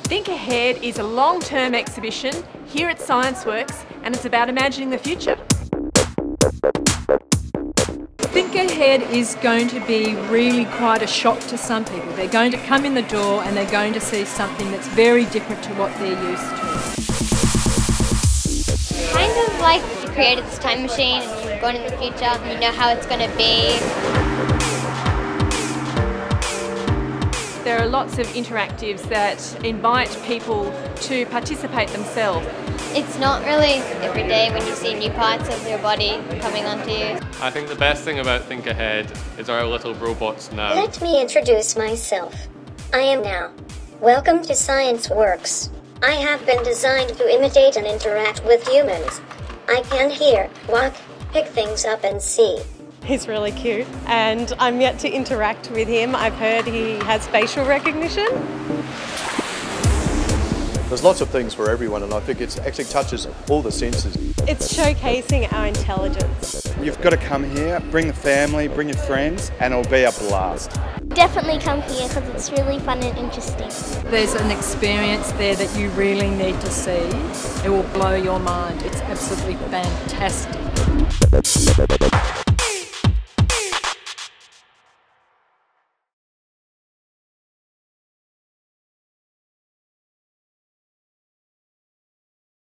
Think Ahead is a long-term exhibition here at ScienceWorks, and it's about imagining the future. Think Ahead is going to be really quite a shock to some people. They're going to come in the door and they're going to see something that's very different to what they're used to. Kind of like you created this time machine and you're going in the future and you know how it's going to be. There are lots of interactives that invite people to participate themselves. It's not really every day when you see new parts of your body coming onto you. I think the best thing about Think Ahead is our little robots now. Let me introduce myself. I am now. Welcome to ScienceWorks. I have been designed to imitate and interact with humans. I can hear, walk, pick things up and see. He's really cute, and I'm yet to interact with him. I've heard he has facial recognition. There's lots of things for everyone, and I think it actually touches all the senses. It's showcasing our intelligence. You've got to come here, bring the family, bring your friends, and it'll be a blast. Definitely come here because it's really fun and interesting. There's an experience there that you really need to see. It will blow your mind. It's absolutely fantastic.